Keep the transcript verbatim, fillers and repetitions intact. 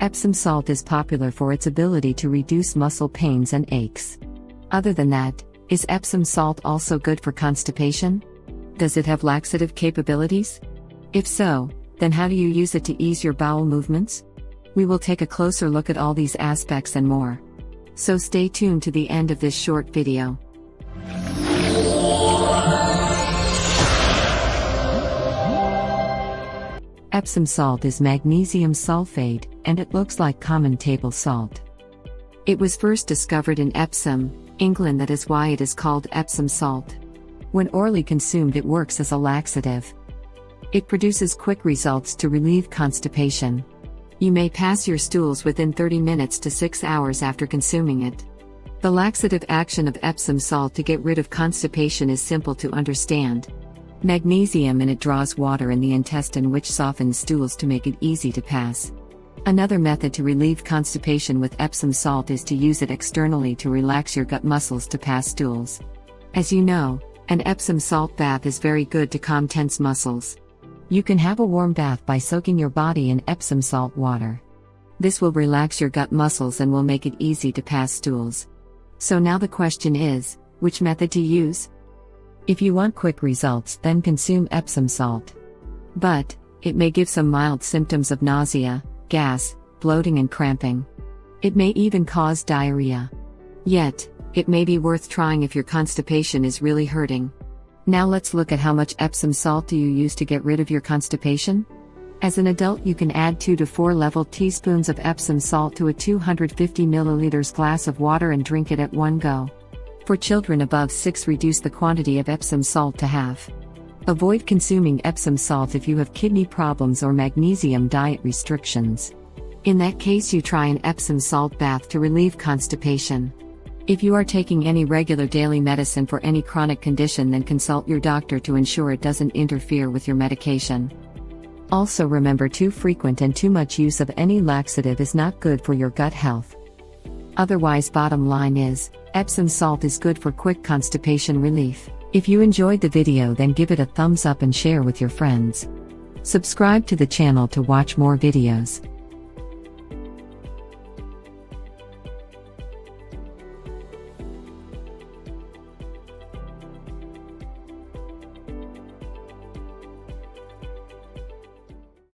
Epsom salt is popular for its ability to reduce muscle pains and aches. Other than that, is Epsom salt also good for constipation? Does it have laxative capabilities? If so, then how do you use it to ease your bowel movements? We will take a closer look at all these aspects and more. So stay tuned to the end of this short video. Epsom salt is magnesium sulfate, and it looks like common table salt. It was first discovered in Epsom, England. That is why it is called Epsom salt. When orally consumed, it works as a laxative. It produces quick results to relieve constipation. You may pass your stools within thirty minutes to six hours after consuming it. The laxative action of Epsom salt to get rid of constipation is simple to understand. Magnesium in it draws water in the intestine, which softens stools to make it easy to pass. Another method to relieve constipation with Epsom salt is to use it externally to relax your gut muscles to pass stools. As you know, an Epsom salt bath is very good to calm tense muscles. You can have a warm bath by soaking your body in Epsom salt water. This will relax your gut muscles and will make it easy to pass stools. So now the question is, which method to use? If you want quick results, then consume Epsom salt. But it may give some mild symptoms of nausea, gas, bloating and cramping. It may even cause diarrhea. Yet, it may be worth trying if your constipation is really hurting. Now let's look at how much Epsom salt do you use to get rid of your constipation? As an adult, you can add two to four level teaspoons of Epsom salt to a two hundred fifty milliliters glass of water and drink it at one go. For children above six, reduce the quantity of Epsom salt to half. Avoid consuming Epsom salt if you have kidney problems or magnesium diet restrictions. In that case, you try an Epsom salt bath to relieve constipation. If you are taking any regular daily medicine for any chronic condition, then consult your doctor to ensure it doesn't interfere with your medication. Also remember, too frequent and too much use of any laxative is not good for your gut health. Otherwise, bottom line is, Epsom salt is good for quick constipation relief. If you enjoyed the video, then give it a thumbs up and share with your friends. Subscribe to the channel to watch more videos.